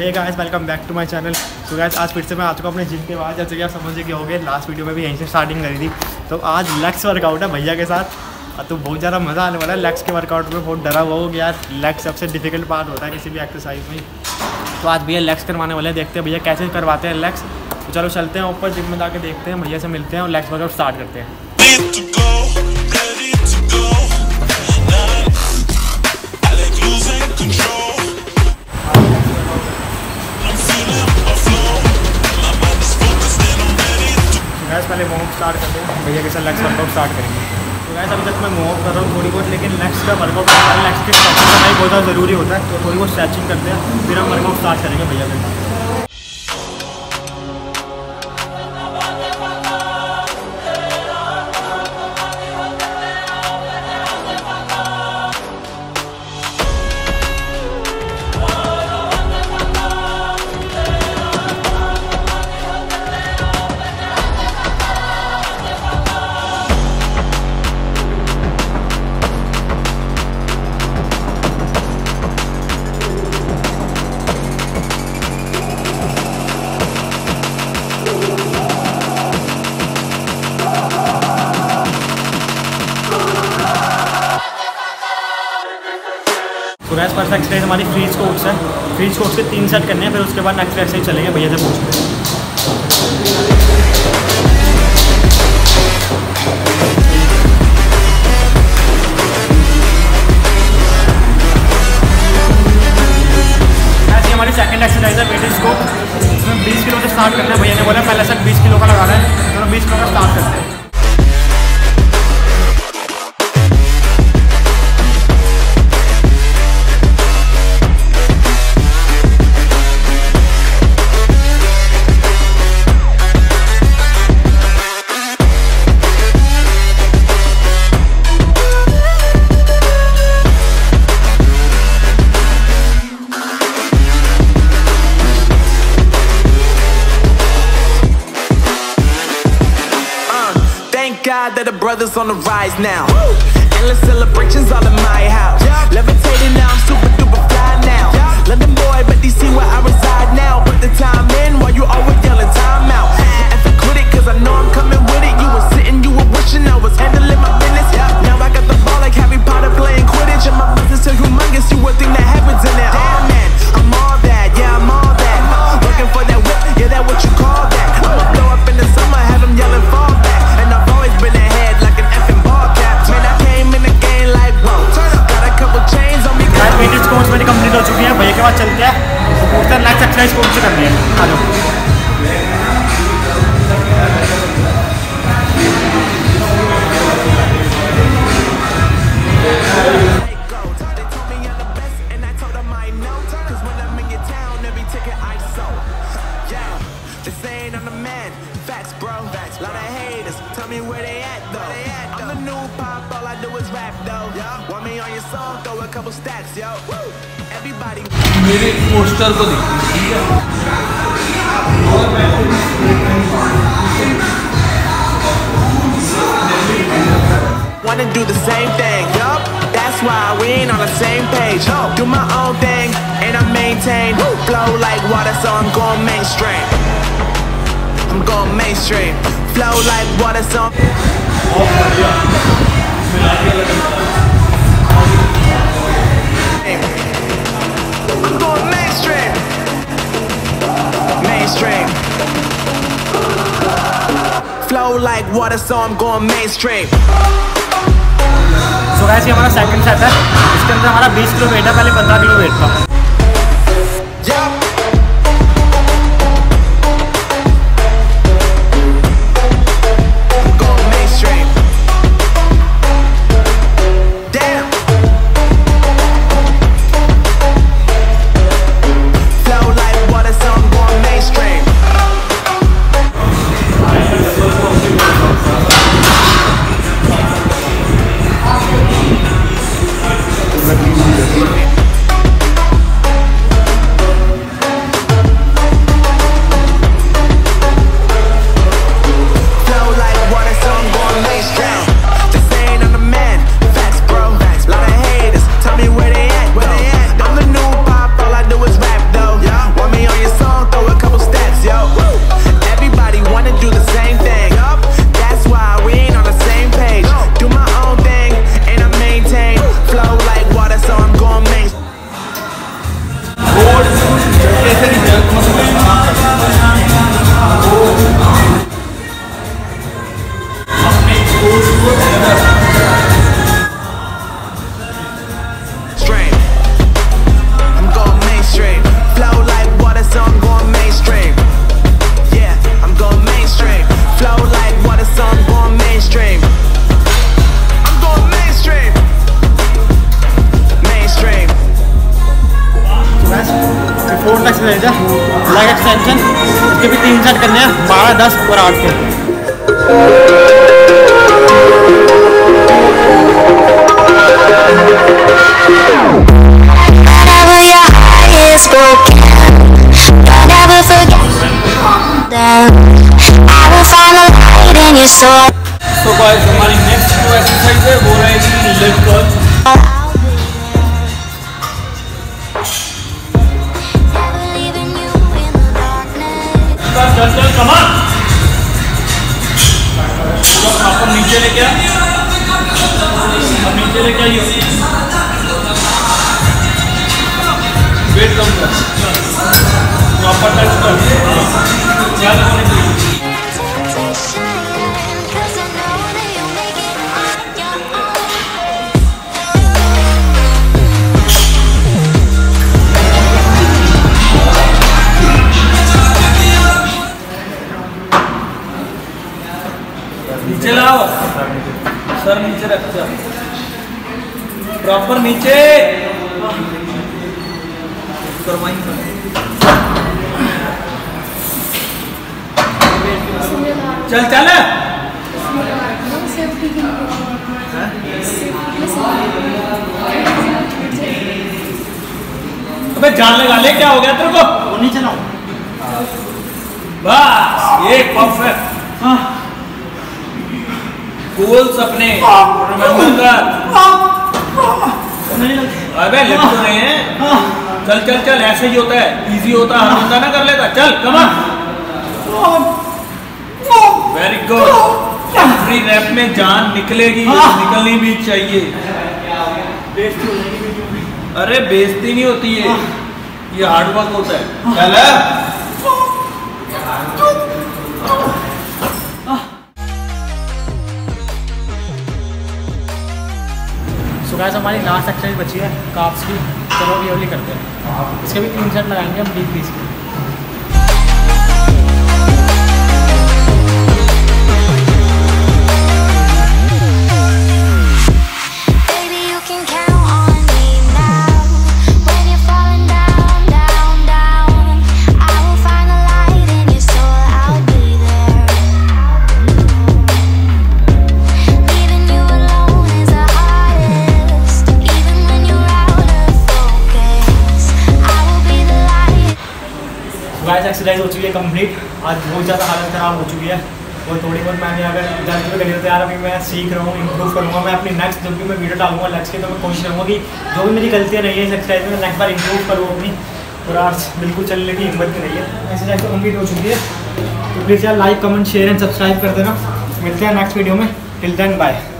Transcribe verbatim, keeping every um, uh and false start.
Hey guys welcome back to my channel. So guys आज फिर से मैं आ चुका हूँ अपने जिम के बाद। जैसे कि आप समझ गए होंगे लास्ट वीडियो में भी यहीं से स्टार्टिंग करी थी, तो आज लेग्स वर्कआउट है भैया के साथ, तो बहुत ज़्यादा मज़ा आने वाला है। लेग्स के वर्कआउट में बहुत डरा हुआ हो गया, लेग्स सबसे डिफिकल्ट पार्ट होता है किसी भी एक्सरसाइज में। तो आज भैया लेग्स करवाने वाले हैं, देखते हैं भैया कैसे करवाते हैं लेग्स। तो चलो चलते हैं ऊपर जिम में जाके देखते हैं, भैया से मिलते हैं और लेग्स वर्कआउट स्टार्ट करते हैं। गैस पहले मूव स्टार्ट करते हैं, भैया के साथ लेग्स वर्कआउट स्टार्ट करेंगे। तो गैस अभी तक मैं मूव कर रहा हूँ थोड़ी बहुत, लेकिन लेग्स का वर्कआउट लेग्स की स्ट्रेचिंग करना बहुत ज़्यादा ज़रूरी होता है, तो थोड़ी बहुत स्ट्रेचिंग करते हैं फिर हम वर्कआउट स्टार्ट करेंगे भैया के साथ। तो गैस फर्स्ट एक्सरसाइज हमारी फ्रीज कोट्स है, फ्रीज कोट्स के तीन सेट करने हैं, फिर उसके बाद नेक्स्ट एक्सरसाइज चलेंगे। भैया से पूछते हैं। ऐसी हमारी सेकंड एक्सरसाइज है वेट लिफ्ट को, इसमें बीस किलो से स्टार्ट करना है। भैया ने बोला पहला सेट बीस किलो का लगा रहा है, तो बीस किलो का स्टार्ट करते हैं। That the brothers on the rise now. Woo! Endless celebrations all in my house. Yep. Levitating now, I'm super duper fly now. Yep. London boy, but D C where I reside now. Put the time in while you always yelling time out. And for critic, cause I know I'm coming with it. You were sitting, you were wishing I was handling my business. Yep. Now I got the ball like Harry Potter playing Quidditch. And my business so humongous, you would think that happens in there. Oh man, I'm all that, yeah, I'm all that. I'm all looking that. For that whip, yeah, that what you call that. I'ma blow up in the summer, have them yelling fall back. And I've always been ahead like an effing ball cap. Man, I came in the game like whoa. Got a couple chains on me. Guys, मेरी sports मेरी complete हो चुकी है। भैया के बाद चलते हैं स्पोर्ट्स एंड लाइफ एक्सरसाइज कौन सी करनी है। आ जाओ मेरे पोस्टर को देखिए। Flow like water, so I'm going mainstream. So guys, ये हमारा सेकंड सेट है, इसके अंदर हमारा बीस किलो वेट है, पहले पंद्रह किलो वेट था। दस और आठ के। So guys, हमारी नेक्स्ट जो एक्सरसाइज है वो रहेगी लिफ्ट पर। चल चल कमा आप नीचे लेके आ नीचे लेके आइए वेट कम कर प्रॉपर टच कर ध्यान होने के लिए। नीचे लाओ सर, नीचे रखते प्रॉपर नीचे चल चल अबे जान लगा ले, क्या हो गया तेरे को? वो नीचे लाओ बस, ये परफेक्ट। हाँ गोल्स अपने अबे लिफ्ट नहीं है। चल चल चल ऐसे ही होता है, इजी होता है, हम होता ना कर लेता। चल कमा वेरी गुड। फ्री रैप में जान निकलेगी, निकलनी भी चाहिए। अरे बेइज्जती नहीं होती है, ये हार्डवर्क होता है। चल गाइस हमारी लास्ट एक्सरसाइज बची है काप्स की, चलो भी ओली करते हैं। इसके भी तीन सेट लगाएंगे हम डीप पीस के। एक्सरसाइज हो चुकी है कंप्लीट। आज बहुत ज़्यादा हालत ख़राब हो चुकी है और थोड़ी बहुत मैंने अगर जान चुकी करी तो यार अभी मैं सीख रहा हूँ, इंप्रूव करूँगा। मैं अपनी नेक्स्ट जब भी मैं वीडियो डालूंगा लक्ष्य के तो मैं कोशिश करूँगा कि जो भी मेरी गलतियाँ रही है इस एक्सरसाइज में नेक्स्ट बार इंप्रूव करूँ अपनी। और आज बिल्कुल चलने की हिम्मत नहीं है। एक्सरसाइज तो कंप्लीट हो चुकी है, तो प्लीज़ यार like comment share and subscribe कर देना। मिलते हैं नेक्स्ट वीडियो में, टिल देन बाय।